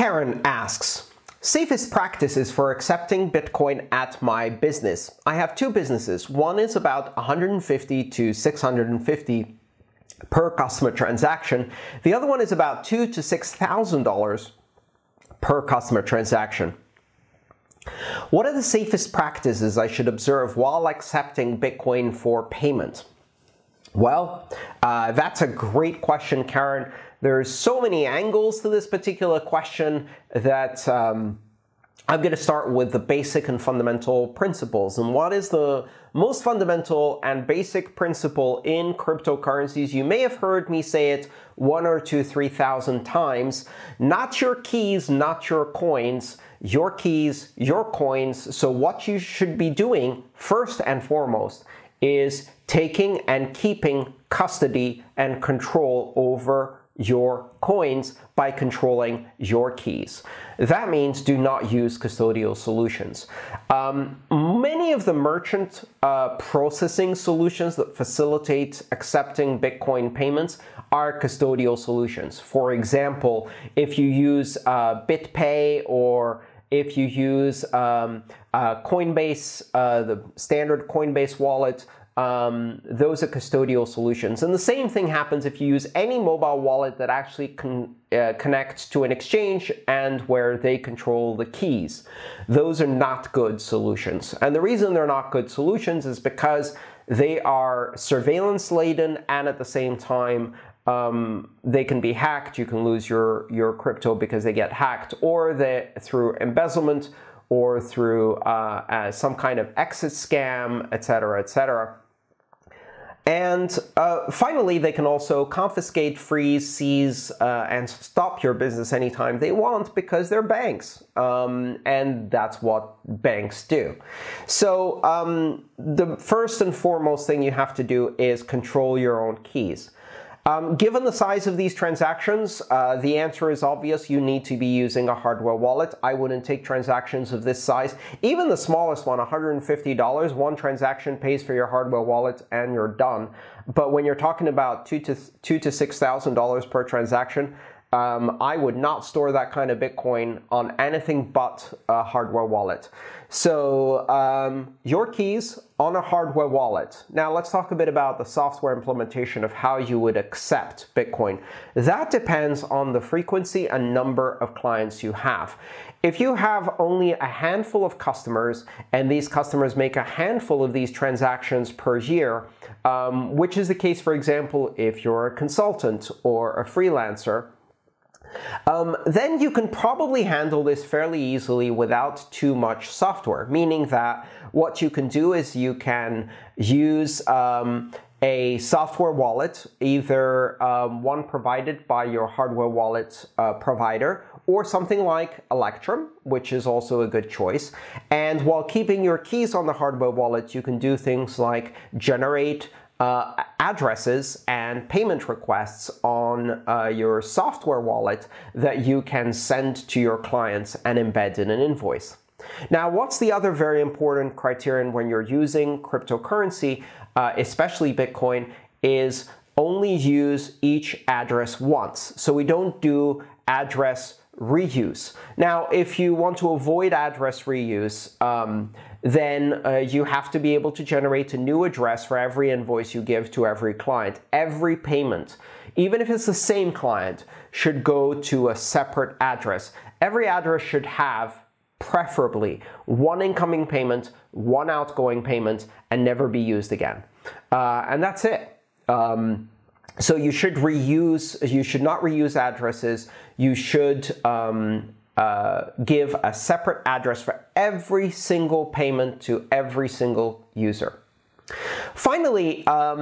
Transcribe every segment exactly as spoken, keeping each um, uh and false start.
Karen asks, safest practices for accepting Bitcoin at my business. I have two businesses. One is about one hundred fifty to six hundred fifty per customer transaction. The other one is about two thousand to six thousand dollars per customer transaction. What are the safest practices I should observe while accepting Bitcoin for payment? Well, uh, that's a great question, Karen. There's so many angles to this particular question that um, I'm going to start with the basic and fundamental principles. And what is the most fundamental and basic principle in cryptocurrencies? You may have heard me say it one or two, three thousand times. Not your keys, not your coins. Your keys, your coins. So what you should be doing first and foremost is taking and keeping custody and control over your coins by controlling your keys. That means do not use custodial solutions. Um, many of the merchant uh, processing solutions that facilitate accepting Bitcoin payments are custodial solutions. For example, if you use uh, BitPay or if you use um, uh, Coinbase, uh, the standard Coinbase wallet, Um, those are custodial solutions. And the same thing happens if you use any mobile wallet that actually con uh, connects to an exchange and where they control the keys. Those are not good solutions. And the reason they're not good solutions is because they are surveillance-laden and at the same time um, they can be hacked. You can lose your, your crypto because they get hacked, or they, through embezzlement, or through uh, uh, some kind of exit scam, et cetera, et cetera. And uh, finally, they can also confiscate, freeze, seize, uh, and stop your business anytime they want because they're banks, um, and that's what banks do. So um, the first and foremost thing you have to do is control your own keys. Um, given the size of these transactions, uh, the answer is obvious. You need to be using a hardware wallet. I wouldn't take transactions of this size. Even the smallest one, one hundred fifty dollars, one transaction pays for your hardware wallet and you're done. But when you're talking about two to two to six thousand dollars per transaction, um, I would not store that kind of Bitcoin on anything but a hardware wallet. So um, your keys on a hardware wallet. Now let's talk a bit about the software implementation of how you would accept Bitcoin. That depends on the frequency and number of clients you have. If you have only a handful of customers, and these customers make a handful of these transactions per year, um, which is the case, for example, if you're a consultant or a freelancer, Um, then you can probably handle this fairly easily without too much software, meaning that what you can do is you can use um, a software wallet, either um, one provided by your hardware wallet uh, provider, or something like Electrum, which is also a good choice. And while keeping your keys on the hardware wallet, you can do things like generate Uh, addresses and payment requests on uh, your software wallet that you can send to your clients and embed in an invoice. Now, what's the other very important criterion when you're using cryptocurrency, uh, especially Bitcoin, is only use each address once. So we don't do address reuse. Now, if you want to avoid address reuse, um, then uh, you have to be able to generate a new address for every invoice you give to every client. Every payment, even if it's the same client, should go to a separate address. Every address should have, preferably, one incoming payment, one outgoing payment, and never be used again. Uh, and that's it. Um, so you should reuse, you should not reuse addresses. You should um, Uh, give a separate address for every single payment to every single user. Finally, um,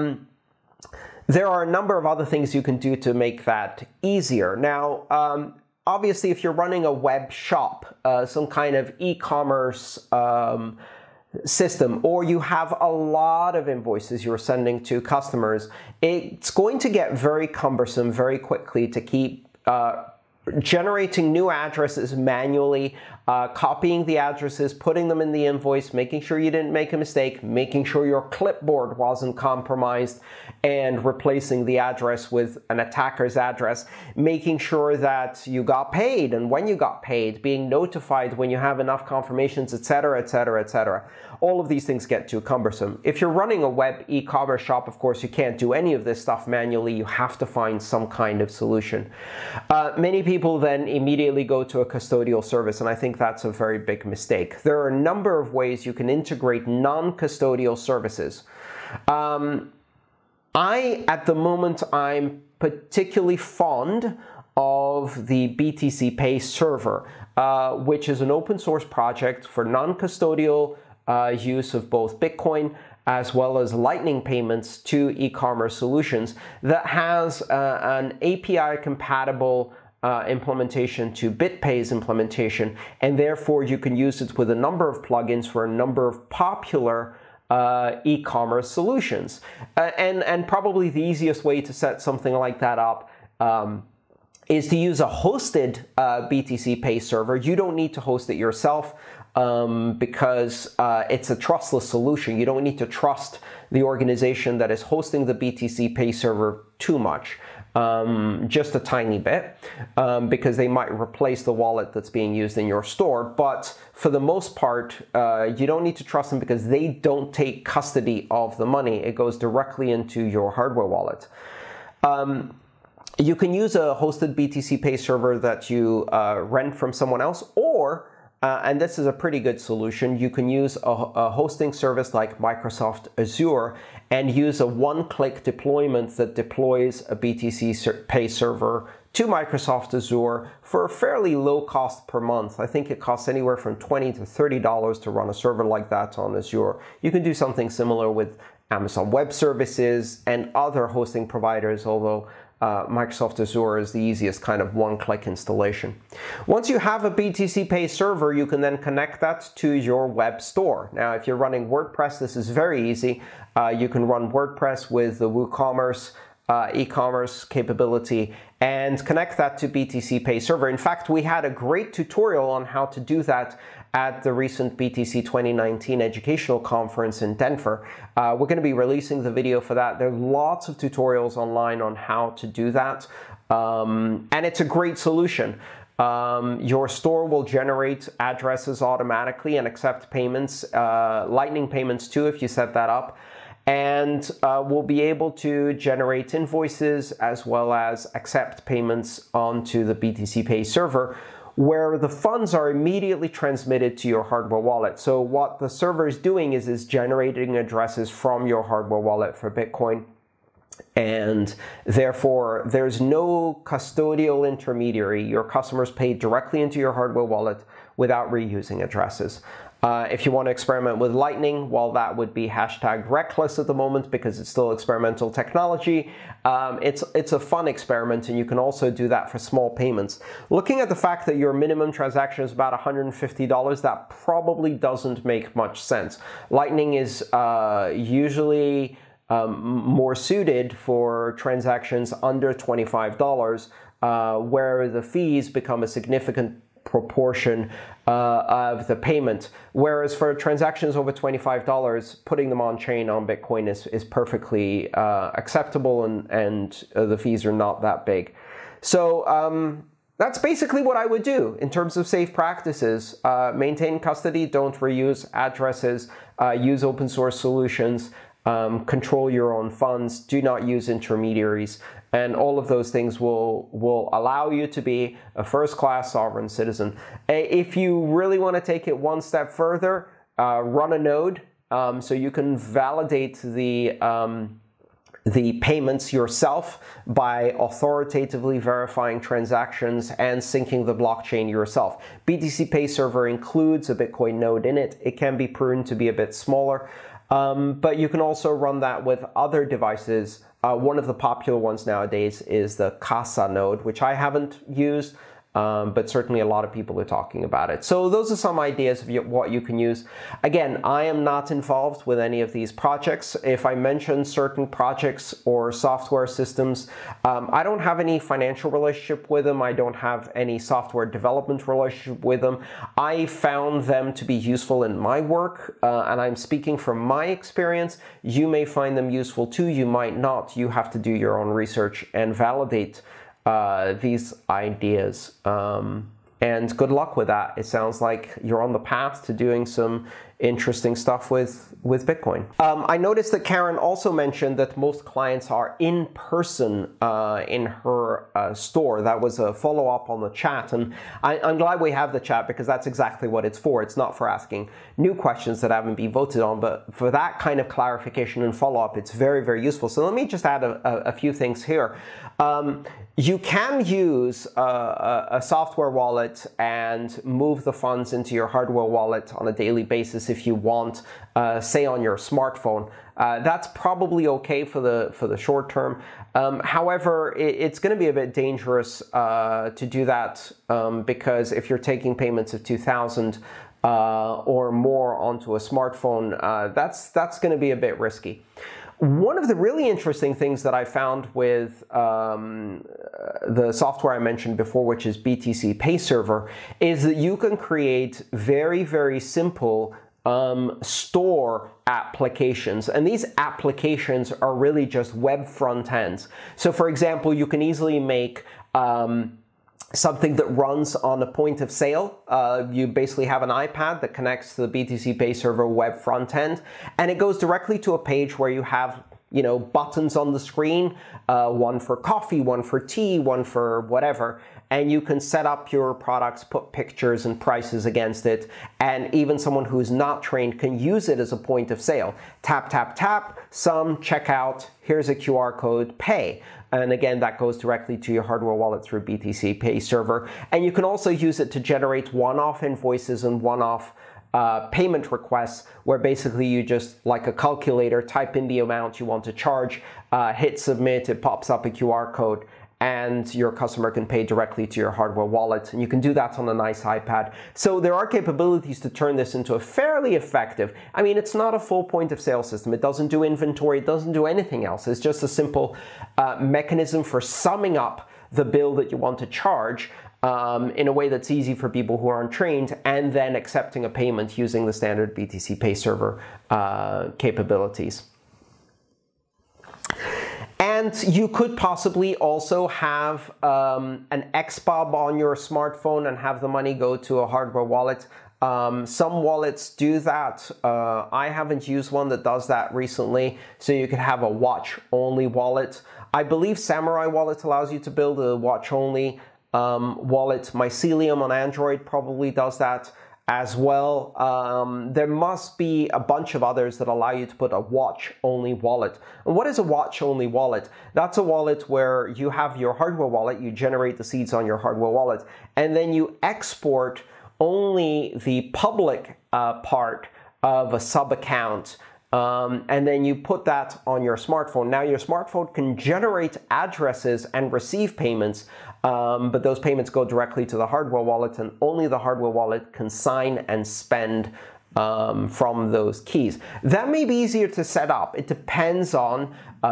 there are a number of other things you can do to make that easier. Now, um, obviously, if you're running a web shop, uh, some kind of e-commerce um, system, or you have a lot of invoices you're sending to customers, it's going to get very cumbersome very quickly to keep uh, generating new addresses manually, uh, copying the addresses, putting them in the invoice, making sure you didn't make a mistake, making sure your clipboard wasn't compromised, and replacing the address with an attacker's address, making sure that you got paid and when you got paid, being notified when you have enough confirmations, et cetera, et cetera, et cetera. All of these things get too cumbersome. If you're running a web e-commerce shop, of course, you can't do any of this stuff manually. You have to find some kind of solution. Uh, many people People then immediately go to a custodial service, and I think that's a very big mistake. There are a number of ways you can integrate non-custodial services. Um, I, at the moment, I'm particularly fond of the B T C Pay Server, uh, which is an open source project for non-custodial uh, use of both Bitcoin as well as Lightning payments to e-commerce solutions, that has uh, an A P I-compatible Uh, implementation to BitPay's implementation, and therefore you can use it with a number of plugins for a number of popular uh, e-commerce solutions. Uh, and, and probably the easiest way to set something like that up um, is to use a hosted uh, B T C Pay server. You don't need to host it yourself um, because uh, it's a trustless solution. You don't need to trust the organization that is hosting the B T C Pay server too much. Um, just a tiny bit, um, because they might replace the wallet that's being used in your store. But for the most part, uh, you don't need to trust them because they don't take custody of the money. It goes directly into your hardware wallet. Um, you can use a hosted B T C Pay server that you uh, rent from someone else, or, uh, and this is a pretty good solution, you can use a, a hosting service like Microsoft Azure, and use a one-click deployment that deploys a B T C Pay server to Microsoft Azure for a fairly low cost per month. I think it costs anywhere from twenty to thirty dollars to run a server like that on Azure. You can do something similar with Amazon Web Services and other hosting providers, although uh, Microsoft Azure is the easiest kind of one-click installation. Once you have a B T C Pay server, you can then connect that to your web store. Now, if you're running WordPress, this is very easy. Uh, you can run WordPress with the WooCommerce uh, e-commerce capability and connect that to B T C Pay Server. In fact, we had a great tutorial on how to do that at the recent B T C twenty nineteen educational conference in Denver. Uh, we're going to be releasing the video for that. There are lots of tutorials online on how to do that, um, and it's a great solution. Um, your store will generate addresses automatically and accept payments, uh, Lightning payments too, if you set that up. And uh, we'll be able to generate invoices as well as accept payments onto the B T C Pay server, where the funds are immediately transmitted to your hardware wallet. So what the server is doing is, is generating addresses from your hardware wallet for Bitcoin, and therefore there's no custodial intermediary. Your customers pay directly into your hardware wallet without reusing addresses. Uh, if you want to experiment with Lightning, well, that would be hashtag reckless at the moment because it's still experimental technology. Um, it's, it's a fun experiment, and you can also do that for small payments. Looking at the fact that your minimum transaction is about one hundred fifty dollars, that probably doesn't make much sense. Lightning is uh, usually um, more suited for transactions under twenty-five dollars, uh, where the fees become a significant proportion uh, of the payment. Whereas for transactions over twenty-five dollars, putting them on chain on Bitcoin is, is perfectly uh, acceptable, and, and uh, the fees are not that big. So um, that's basically what I would do in terms of safe practices. Uh, maintain custody, don't reuse addresses, uh, use open source solutions, um, control your own funds, do not use intermediaries. And all of those things will, will allow you to be a first-class sovereign citizen. If you really want to take it one step further, uh, run a node um, so you can validate the, um, the payments yourself by authoritatively verifying transactions and syncing the blockchain yourself. B T C Pay Server includes a Bitcoin node in it. It can be pruned to be a bit smaller, um, but you can also run that with other devices. Uh, one of the popular ones nowadays is the Casa node, which I haven't used, Um, but certainly a lot of people are talking about it. So those are some ideas of what you can use. Again, I am not involved with any of these projects. If I mention certain projects or software systems, um, I don't have any financial relationship with them. I don't have any software development relationship with them. I found them to be useful in my work, uh, and I'm speaking from my experience. You may find them useful too. You might not. You have to do your own research and validate Uh, these ideas, um, and good luck with that. It sounds like you're on the path to doing some interesting stuff with, with Bitcoin. Um, I noticed that Karen also mentioned that most clients are in person uh, in her uh, store. That was a follow-up on the chat, and I, I'm glad we have the chat, because that's exactly what it's for. It's not for asking new questions that haven't been voted on, but for that kind of clarification and follow-up, it's very, very useful. So let me just add a, a, a few things here. Um, you can use a, a, a software wallet and move the funds into your hardware wallet on a daily basis if you want, uh, say on your smartphone. Uh, that's probably okay for the for the short term. Um, however, it, it's going to be a bit dangerous uh, to do that, um, because if you're taking payments of two thousand uh, or more onto a smartphone, uh, that's that's going to be a bit risky. One of the really interesting things that I found with um, the software I mentioned before, which is B T C Pay Server, is that you can create very, very simple um, store applications, and these applications are really just web front ends. So, for example, you can easily make um, something that runs on a point of sale. Uh, you basically have an iPad that connects to the B T C Pay Server web front end, and it goes directly to a page where you have, you know, buttons on the screen, uh, one for coffee, one for tea, one for whatever, and you can set up your products, put pictures and prices against it, and even someone who's not trained can use it as a point of sale. Tap, tap, tap, some checkout, here's a Q R code, pay. And again, that goes directly to your hardware wallet through B T C Pay Server. And you can also use it to generate one-off invoices and one-off uh, payment requests, where basically you just, like a calculator, type in the amount you want to charge, uh, hit submit, it pops up a Q R code, and your customer can pay directly to your hardware wallet. And you can do that on a nice iPad. So there are capabilities to turn this into a fairly effective, I mean, it's not a full point of sale system. It doesn't do inventory. It doesn't do anything else. It's just a simple uh, mechanism for summing up the bill that you want to charge um, in a way that's easy for people who aren't trained, and then accepting a payment using the standard B T C Pay Server uh, capabilities. And you could possibly also have um, an X bob on your smartphone and have the money go to a hardware wallet. Um, some wallets do that. Uh, I haven't used one that does that recently. So you could have a watch-only wallet. I believe Samurai Wallet allows you to build a watch-only um, wallet. Mycelium on Android probably does that as well. Um, there must be a bunch of others that allow you to put a watch-only wallet. And what is a watch-only wallet? That's a wallet where you have your hardware wallet, you generate the seeds on your hardware wallet, and then you export only the public uh, part of a sub-account, um, and then you put that on your smartphone. Now, your smartphone can generate addresses and receive payments, Um, but those payments go directly to the hardware wallet, and only the hardware wallet can sign and spend um, from those keys. That may be easier to set up. It depends on uh,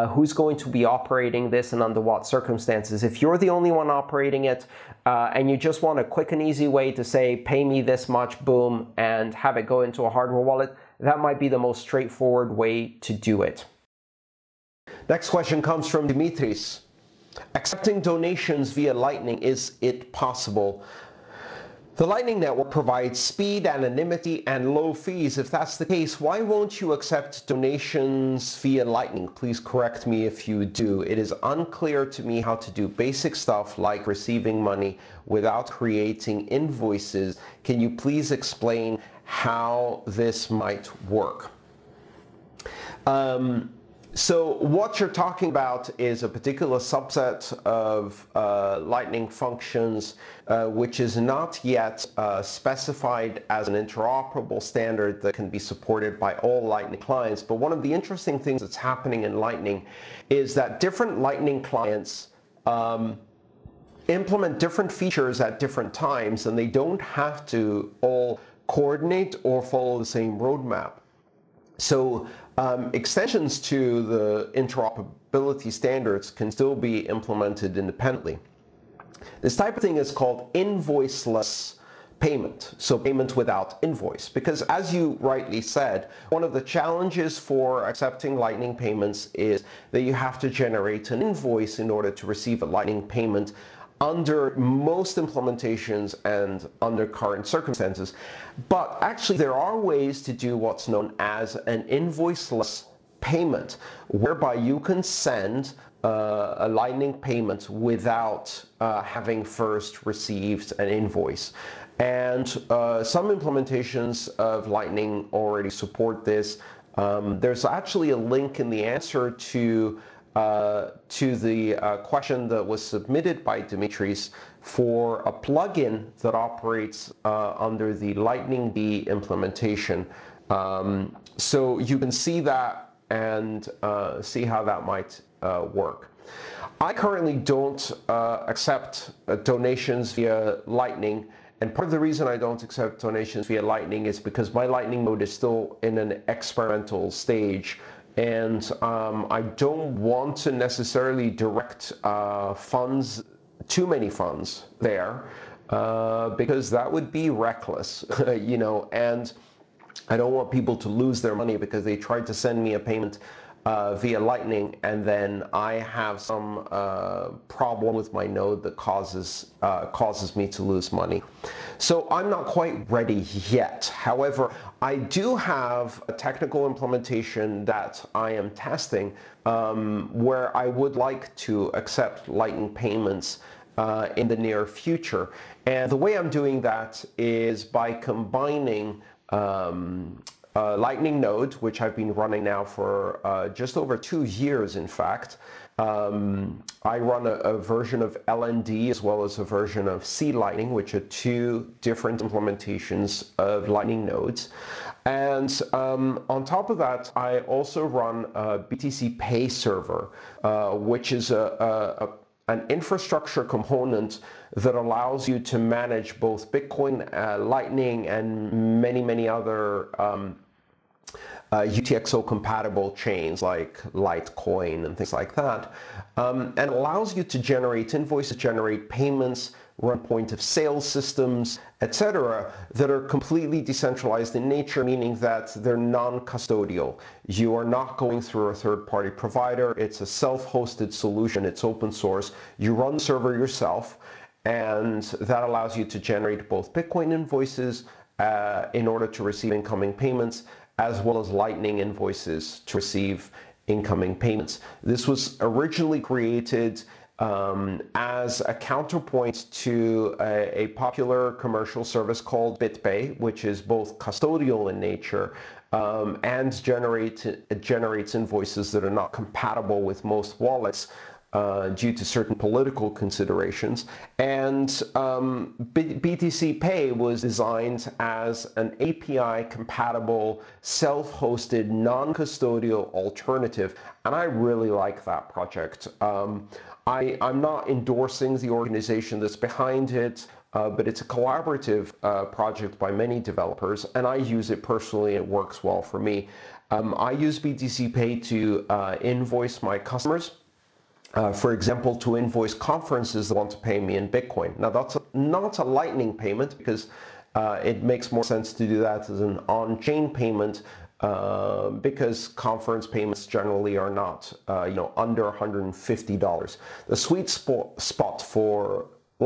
who's going to be operating this and under what circumstances. If you're the only one operating it, uh, and you just want a quick and easy way to say, pay me this much, boom, and have it go into a hardware wallet, that might be the most straightforward way to do it. Next question comes from Dimitris. Accepting donations via Lightning, is it possible? The Lightning Network provides speed, anonymity, and low fees. If that's the case, why won't you accept donations via Lightning? Please correct me if you do. It is unclear to me how to do basic stuff like receiving money without creating invoices. Can you please explain how this might work? Um, So what you're talking about is a particular subset of uh, Lightning functions, uh, which is not yet uh, specified as an interoperable standard that can be supported by all Lightning clients. But one of the interesting things that's happening in Lightning is that different Lightning clients um, implement different features at different times, and they don't have to all coordinate or follow the same roadmap. So um, extensions to the interoperability standards can still be implemented independently. This type of thing is called invoiceless payment, so payment without invoice, because as you rightly said, one of the challenges for accepting Lightning payments is that you have to generate an invoice in order to receive a Lightning payment under most implementations and under current circumstances. But actually there are ways to do what's known as an invoiceless payment, whereby you can send uh, a Lightning payment without uh, having first received an invoice. And uh, some implementations of Lightning already support this. Um, there's actually a link in the answer to Uh, to the uh, question that was submitted by Dimitris for a plugin that operates uh, under the Lightning D implementation. Um, so you can see that and uh, see how that might uh, work. I currently don't uh, accept uh, donations via Lightning. And part of the reason I don't accept donations via Lightning is because my Lightning node is still in an experimental stage. And um, I don't want to necessarily direct uh, funds, too many funds there, uh, because that would be reckless, you know, and I don't want people to lose their money because they tried to send me a payment uh, via Lightning, and then I have some uh, problem with my node that causes, uh, causes me to lose money. So I'm not quite ready yet. However, I do have a technical implementation that I am testing um, where I would like to accept Lightning payments uh, in the near future. And the way I'm doing that is by combining um, a Lightning node, which I've been running now for uh, just over two years, in fact. Um, I run a, a version of L N D as well as a version of C Lightning, which are two different implementations of Lightning nodes. And um, on top of that, I also run a B T C Pay Server, uh, which is a, a, a, an infrastructure component that allows you to manage both Bitcoin, uh, Lightning, and many, many other um, Uh, U T X O compatible chains like Litecoin and things like that, um, and allows you to generate invoices, generate payments, run point of sale systems, et cetera, that are completely decentralized in nature, meaning that they're non-custodial. You are not going through a third-party provider. It's a self-hosted solution. It's open source. You run the server yourself, and that allows you to generate both Bitcoin invoices uh, in order to receive incoming payments, as well as Lightning invoices to receive incoming payments. This was originally created um, as a counterpoint to a, a popular commercial service called BitPay, which is both custodial in nature um, and generate, it generates invoices that are not compatible with most wallets uh, due to certain political considerations. And um, B T C Pay was designed as an A P I-compatible, self-hosted, non-custodial alternative, and I really like that project. Um, I, I'm not endorsing the organization that's behind it, uh, but it's a collaborative uh, project by many developers, and I use it personally. It works well for me. Um, I use B T C Pay to uh, invoice my customers. Uh, for example, to invoice conferences that want to pay me in Bitcoin. Now, that's a, not a Lightning payment because uh, it makes more sense to do that as an on-chain payment uh, because conference payments generally are not, uh, you know, under one hundred fifty dollars. The sweet spot, spot for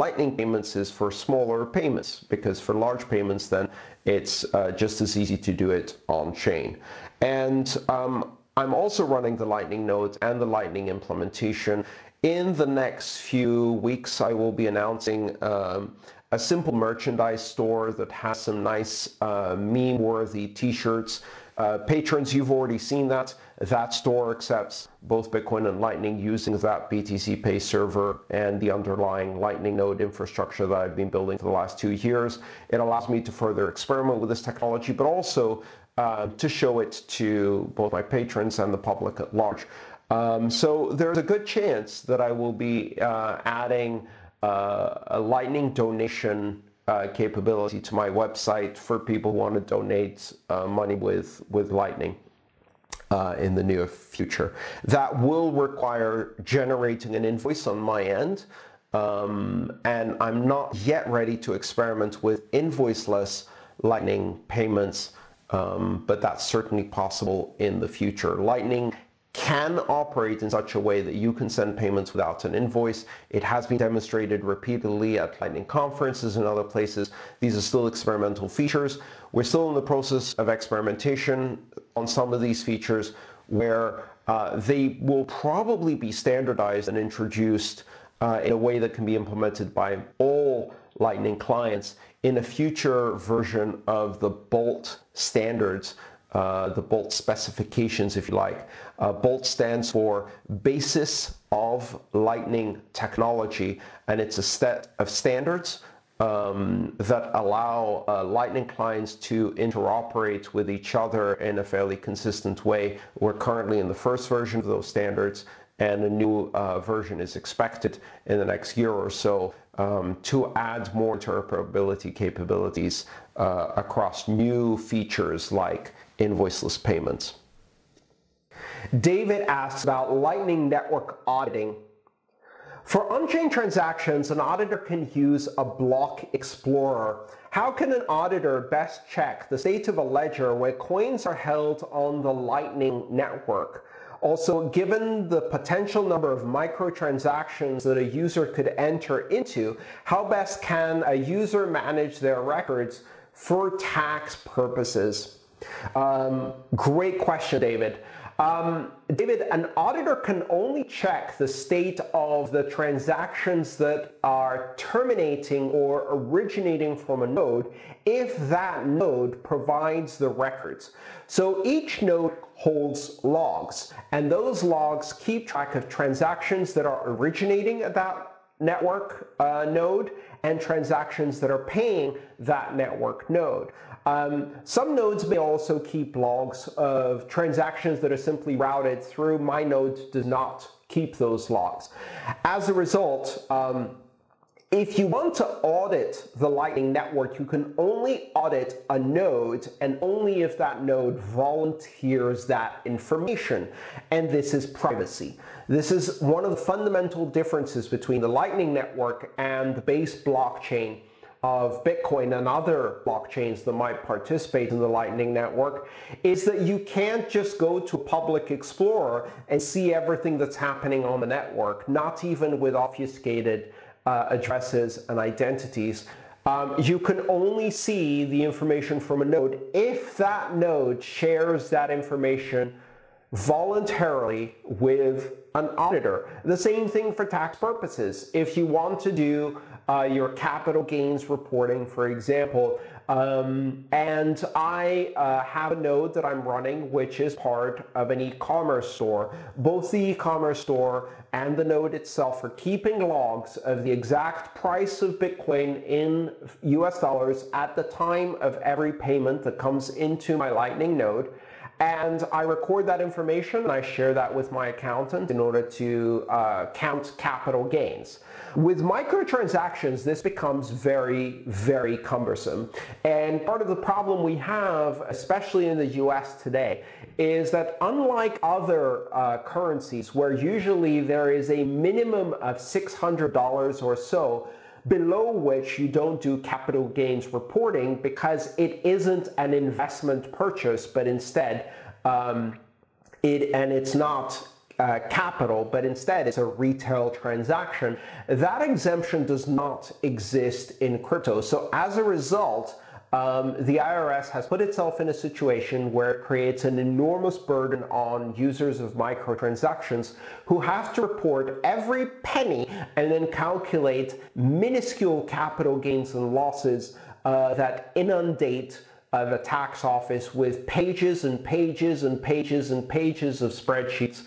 Lightning payments is for smaller payments, because for large payments, then it's uh, just as easy to do it on-chain. And um, I'm also running the Lightning node and the Lightning implementation. In the next few weeks, I will be announcing um, a simple merchandise store that has some nice uh, meme-worthy t-shirts. Uh, patrons, you've already seen that. That store accepts both Bitcoin and Lightning using that B T C Pay server and the underlying Lightning node infrastructure that I've been building for the last two years. It allows me to further experiment with this technology, but also Uh, to show it to both my patrons and the public at large. Um, so there's a good chance that I will be uh, adding uh, a Lightning donation uh, capability to my website for people who want to donate uh, money with, with Lightning uh, in the near future. That will require generating an invoice on my end. Um, and I'm not yet ready to experiment with invoiceless Lightning payments, um, but that's certainly possible in the future. Lightning can operate in such a way that you can send payments without an invoice. It has been demonstrated repeatedly at Lightning conferences and other places. These are still experimental features. We're still in the process of experimentation on some of these features where uh, they will probably be standardized and introduced Uh, in a way that can be implemented by all Lightning clients in a future version of the BOLT standards, uh, the BOLT specifications, if you like. Uh, BOLT stands for Basis of Lightning Technology, and it's a set of standards um, that allow uh, Lightning clients to interoperate with each other in a fairly consistent way. We're currently in the first version of those standards, and a new uh, version is expected in the next year or so um, to add more interoperability capabilities uh, across new features like invoiceless payments. David asks about Lightning Network auditing. For on-chain transactions, an auditor can use a block explorer. How can an auditor best check the state of a ledger where coins are held on the Lightning Network? Also, given the potential number of microtransactions that a user could enter into, how best can a user manage their records for tax purposes? Um, great question, David. Um, David, an auditor can only check the state of the transactions that are terminating or originating from a node if that node provides the records. So each node holds logs, and those logs keep track of transactions that are originating at that network uh, node and transactions that are paying that network node. Um, some nodes may also keep logs of transactions that are simply routed through. My node does not keep those logs. As a result, um, if you want to audit the Lightning Network, you can only audit a node, and only if that node volunteers that information. And this is privacy. This is one of the fundamental differences between the Lightning Network and the base blockchain of Bitcoin and other blockchains that might participate in the Lightning Network, is that you can't just go to a public explorer and see everything that's happening on the network, not even with obfuscated uh, addresses and identities. Um, you can only see the information from a node if that node shares that information voluntarily with an auditor. The same thing for tax purposes. If you want to do Uh, your capital gains reporting, for example, um, and I uh, have a node that I'm running which is part of an e-commerce store. Both the e-commerce store and the node itself are keeping logs of the exact price of Bitcoin in U S dollars at the time of every payment that comes into my Lightning node. And I record that information and I share that with my accountant in order to uh, count capital gains. With microtransactions, this becomes very, very cumbersome. And part of the problem we have, especially in the U S today, is that unlike other uh, currencies where usually there is a minimum of six hundred dollars or so, below which you don't do capital gains reporting because it isn't an investment purchase, but instead um, it and it's not uh, capital, but instead it's a retail transaction. That exemption does not exist in crypto. So as a result, um, the I R S has put itself in a situation where it creates an enormous burden on users of microtransactions who have to report every penny and then calculate minuscule capital gains and losses uh, that inundate uh, the tax office with pages and pages and pages and pages of spreadsheets,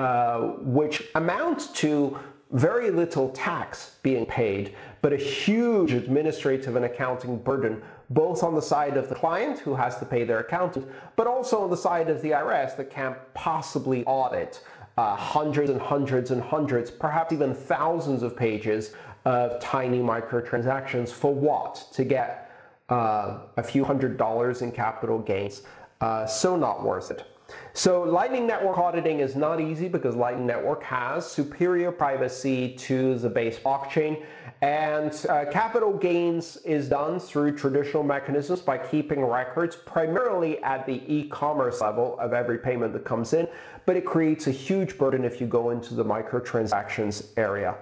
uh, which amount to very little tax being paid, but a huge administrative and accounting burden, both on the side of the client who has to pay their accountant, but also on the side of the I R S that can't possibly audit uh, hundreds and hundreds and hundreds, perhaps even thousands of pages of tiny microtransactions for what? To get uh, a few hundred dollars in capital gains. Uh, so not worth it. So Lightning Network auditing is not easy because Lightning Network has superior privacy to the base blockchain, and uh, capital gains is done through traditional mechanisms by keeping records primarily at the e-commerce level of every payment that comes in, but it creates a huge burden if you go into the microtransactions area.